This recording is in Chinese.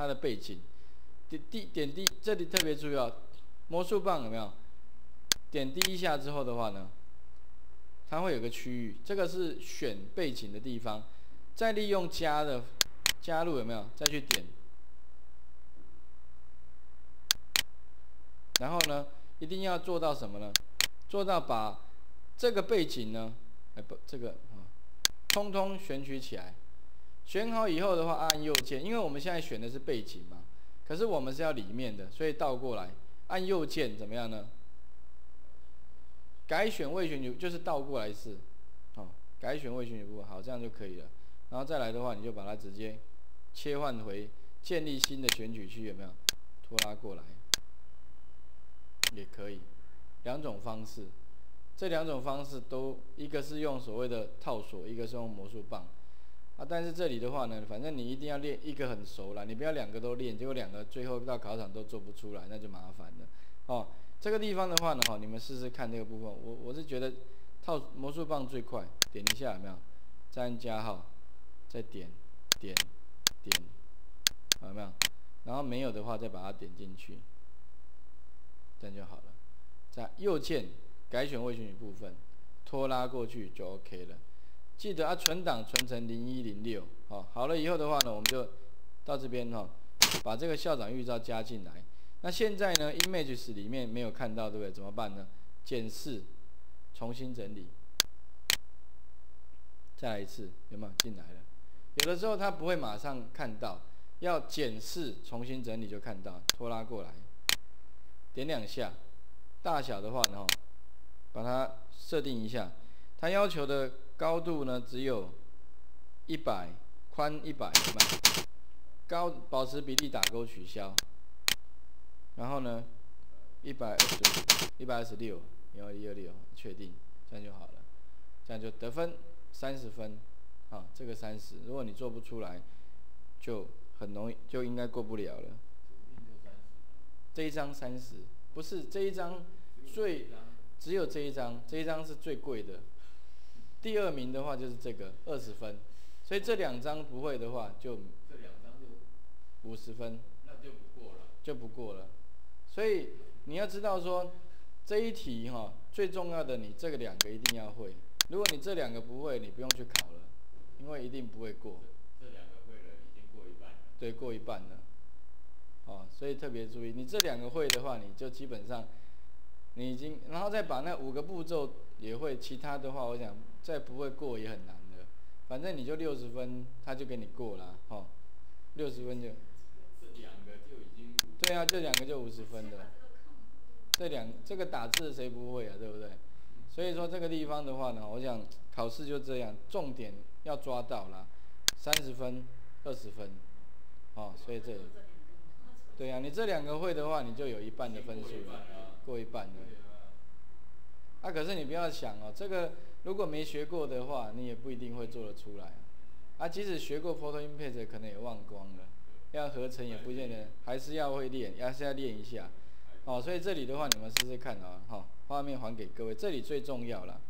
它的背景。点滴，这里特别注意啊，魔术棒有没有？点滴一下之后的话呢，它会有个区域，这个是选背景的地方。再利用加入有没有？再去点。 然后呢，一定要做到什么呢？做到把这个背景呢，通通选取起来。选好以后的话，按右键，因为我们现在选的是背景嘛，可是我们是要里面的，所以倒过来按右键怎么样呢？改选未选取就是倒过来一次，好、哦，改选未选取部，好，这样就可以了。然后再来的话，你就把它直接切换回建立新的选取区，有没有？拖拉过来。 也可以，两种方式，这两种方式都一个是用所谓的套索，一个是用魔术棒，啊，但是这里的话呢，反正你一定要练一个很熟啦，你不要两个都练，结果两个最后到考场都做不出来，那就麻烦了。哦，这个地方的话呢，哦，你们试试看这个部分，我是觉得套魔术棒最快，点一下有没有？再按加号，再点，有没有？然后没有的话再把它点进去。 这样就好了。在右键改选未选取部分，拖拉过去就 OK 了。记得啊，存档存成0106。好，好了以后的话呢，我们就到这边哈、哦，把这个校长预兆加进来。那现在呢 ，Images 里面没有看到，对不对？怎么办呢？检视，重新整理，再来一次，有没有进来了？有的时候它不会马上看到，要检视重新整理就看到，拖拉过来。 点两下，大小的话呢，把它设定一下。它要求的高度呢，只有100，宽100，高保持比例打勾取消。然后呢，125、126，126，确定，这样就好了。这样就得分30分，啊，这个30，如果你做不出来，就很容易，就应该过不了了。 这一张30，不是这一张最，只有这一张，这一张是最贵的。第二名的话就是这个20分，所以这两张不会的话就这两张就50分，那就不过了，就不过了。所以你要知道说这一题哈、哦，最重要的你这个两个一定要会，如果你这两个不会，你不用去考了，因为一定不会过。这两个会了，已经过一半了。对，过一半了。 哦，所以特别注意，你这两个会的话，你就基本上，你已经，然后再把那5个步骤也会，其他的话，我想再不会过也很难的。反正你就60分，他就给你过啦，哦，60分就。这两个就已经。对啊，这两个就50分的。这个打字谁不会啊，对不对？所以说这个地方的话呢，我想考试就这样，重点要抓到啦，30分、20分，哦，所以这里。 对呀、啊，你这两个会的话，你就有一半的分数了，过一半了。啊，可是你不要想哦，这个如果没学过的话，你也不一定会做得出来。啊，即使学过 Photo Impact 可能也忘光了，要合成也不见得，还是要会练，还是要练一下。哦，所以这里的话，你们试试看啊，哈、哦，画面还给各位，这里最重要了。